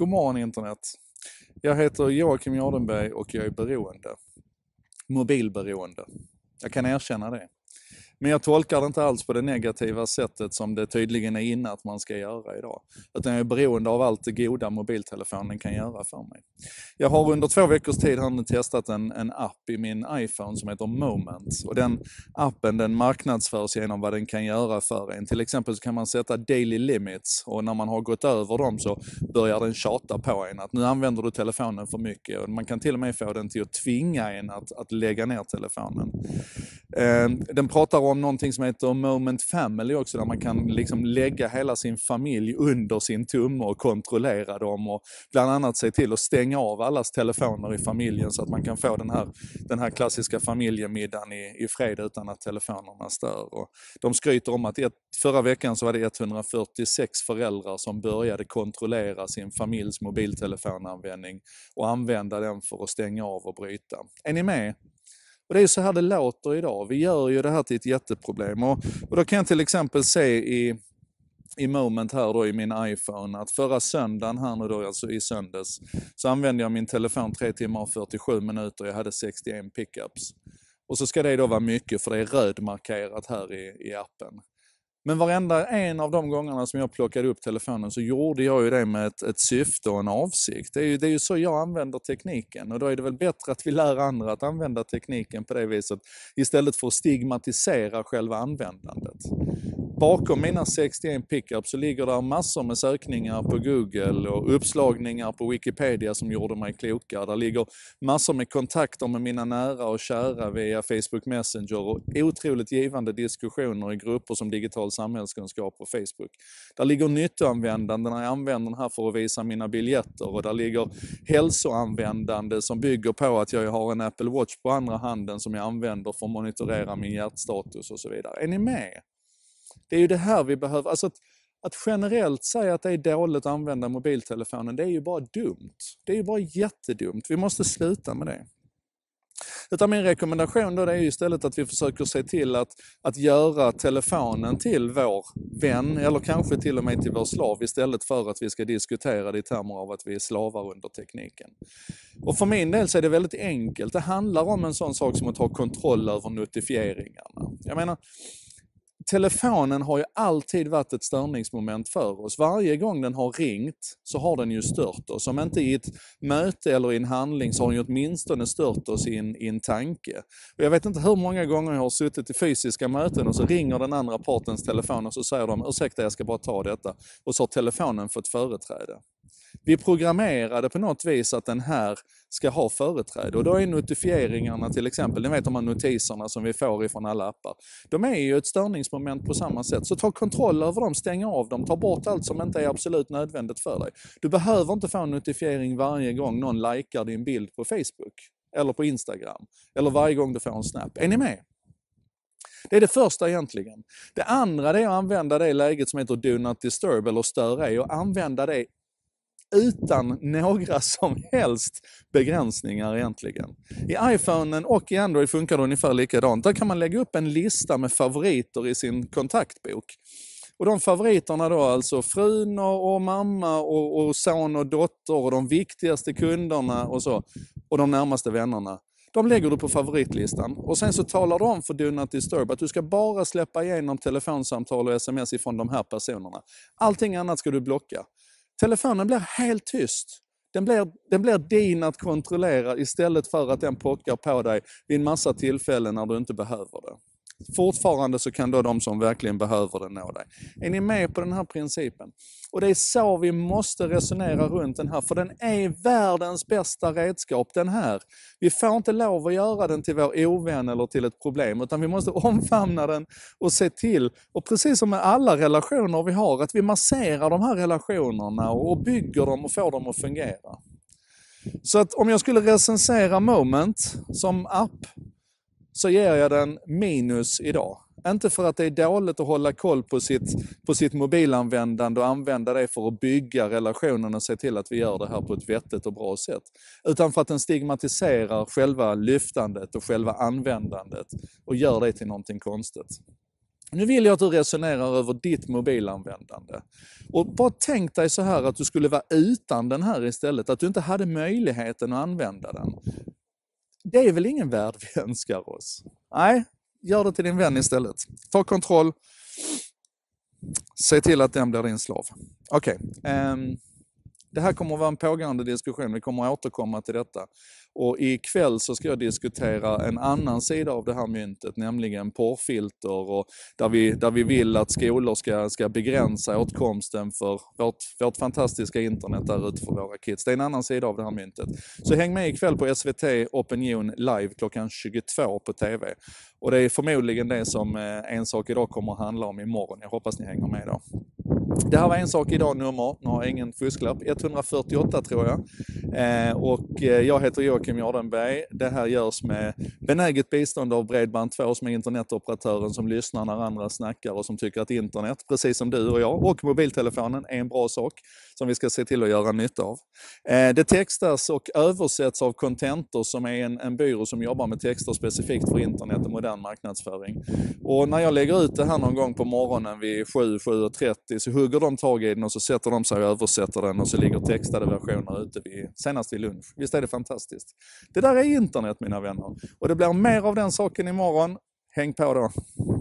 God morgon internet. Jag heter Joakim Jardenberg och jag är beroende. Mobilberoende. Jag kan erkänna det. Men jag tolkar det inte alls på det negativa sättet som det tydligen är inne att man ska göra idag. Utan jag är beroende av allt det goda mobiltelefonen kan göra för mig. Jag har under 2 veckors tid testat en app i min iPhone som heter Moment. Och den appen den marknadsförs genom vad den kan göra för en. Till exempel så kan man sätta daily limits och när man har gått över dem så börjar den tjata på en att nu använder du telefonen för mycket. Och man kan till och med få den till att tvinga en att lägga ner telefonen. Den pratar om någonting som heter Moment Family också, där man kan liksom lägga hela sin familj under sin tumme och kontrollera dem och bland annat se till att stänga av allas telefoner i familjen så att man kan få den här klassiska familjemiddagen i fredag utan att telefonerna stör. Och de skryter om att förra veckan så var det 146 föräldrar som började kontrollera sin familjs mobiltelefonanvändning och använda den för att stänga av och bryta. Är ni med? Och det är så här det låter idag. Vi gör ju det här till ett jätteproblem. Och då kan jag till exempel se i Moment här då i min iPhone att förra söndagen här nu då, alltså i söndags, så använde jag min telefon 3 timmar och 47 minuter. Jag hade 61 pickups. Och så ska det då vara mycket för det är rödmarkerat här i appen. Men varenda en av de gångerna som jag plockade upp telefonen så gjorde jag ju det med ett syfte och en avsikt. Det är ju så jag använder tekniken och då är det väl bättre att vi lär andra att använda tekniken på det viset istället för att stigmatisera själva användandet. Bakom mina 61 pickups så ligger där massor med sökningar på Google och uppslagningar på Wikipedia som gjorde mig klokare. Där ligger massor med kontakter med mina nära och kära via Facebook Messenger och otroligt givande diskussioner i grupper som Digital Samhällskunskap och Facebook. Där ligger nyttoanvändande när jag använder den här för att visa mina biljetter och där ligger hälsoanvändande som bygger på att jag har en Apple Watch på andra handen som jag använder för att monitorera min hjärtstatus och så vidare. Är ni med? Det är ju det här vi behöver. Alltså att generellt säga att det är dåligt att använda mobiltelefonen, det är ju bara dumt. Det är ju bara jättedumt. Vi måste sluta med det. Utan min rekommendation då, det är ju istället att vi försöker se till att göra telefonen till vår vän eller kanske till och med till vår slav istället för att vi ska diskutera det i termer av att vi är slavar under tekniken. Och för min del så är det väldigt enkelt. Det handlar om en sån sak som att ha kontroll över notifieringarna. Jag menar, telefonen har ju alltid varit ett störningsmoment för oss. Varje gång den har ringt så har den ju stört oss. Om inte i ett möte eller i en handling så har den ju åtminstone stört oss i en tanke. Och jag vet inte hur många gånger jag har suttit i fysiska möten och så ringer den andra partens telefon och så säger de ursäkta jag ska bara ta detta. Och så har telefonen fått företräde. Vi programmerade på något vis att den här ska ha företräde och då är notifieringarna till exempel, ni vet de här notiserna som vi får ifrån alla appar, de är ju ett störningsmoment på samma sätt. Så ta kontroll över dem, stäng av dem, ta bort allt som inte är absolut nödvändigt för dig. Du behöver inte få en notifiering varje gång någon likar din bild på Facebook eller på Instagram eller varje gång du får en snap. Är ni med? Det är det första egentligen. Det andra är att använda det läget som heter Do not disturb eller stör ej och använda det utan några som helst begränsningar egentligen. I iPhonen och i Android funkar det ungefär likadant. Där kan man lägga upp en lista med favoriter i sin kontaktbok. Och de favoriterna då, alltså frun och mamma och son och dotter och de viktigaste kunderna och så. Och de närmaste vännerna. De lägger du på favoritlistan och sen så talar de om för Do Not Disturb att du ska bara släppa igenom telefonsamtal och sms ifrån de här personerna. Allting annat ska du blocka. Telefonen blir helt tyst. Den blir din att kontrollera istället för att den pockar på dig vid en massa tillfällen när du inte behöver det. Fortfarande så kan då de som verkligen behöver det nå dig. Är ni med på den här principen? Och det är så vi måste resonera runt den här. För den är världens bästa redskap, den här. Vi får inte lov att göra den till vår ovän eller till ett problem. Utan vi måste omfamna den och se till. Och precis som med alla relationer vi har, att vi masserar de här relationerna och bygger dem och får dem att fungera. Så att om jag skulle recensera Moment som app, så ger jag den minus idag. Inte för att det är dåligt att hålla koll på sitt mobilanvändande och använda det för att bygga relationen och se till att vi gör det här på ett vettigt och bra sätt. Utan för att den stigmatiserar själva lyftandet och själva användandet och gör det till någonting konstigt. Nu vill jag att du resonerar över ditt mobilanvändande. Och bara tänk dig så här att du skulle vara utan den här istället. Att du inte hade möjligheten att använda den. Det är väl ingen värld vi önskar oss? Nej, gör det till din vän istället. Ta kontroll. Se till att den blir din slav. Okej. Det här kommer att vara en pågående diskussion. Vi kommer att återkomma till detta. Och ikväll så ska jag diskutera en annan sida av det här myntet. Nämligen porrfilter. Och där vi vill att skolor ska begränsa åtkomsten för vårt fantastiska internet där ute för våra kids. Det är en annan sida av det här myntet. Så häng med ikväll på SVT Opinion Live klockan 22 på tv. Och det är förmodligen det som En sak idag kommer att handla om imorgon. Jag hoppas ni hänger med då. Det här var En sak idag nummer, nu har jag ingen fusklapp, 148 tror jag. Och jag heter Joakim Jardenberg. Det här görs med benäget bistånd av Bredband2 som är internetoperatören som lyssnar när andra snackar och som tycker att internet, precis som du och jag och mobiltelefonen är en bra sak som vi ska se till att göra nytta av. Det textas och översätts av Contentor som är en byrå som jobbar med texter specifikt för internet och modern marknadsföring. Och när jag lägger ut det här någon gång på morgonen vid 7:30 så hugger de tag i den och så sätter de sig och översätter den och så ligger textade versioner ute senast vid lunch. Visst är det fantastiskt? Det där är internet mina vänner. Och det blir mer av den saken imorgon. Häng på då!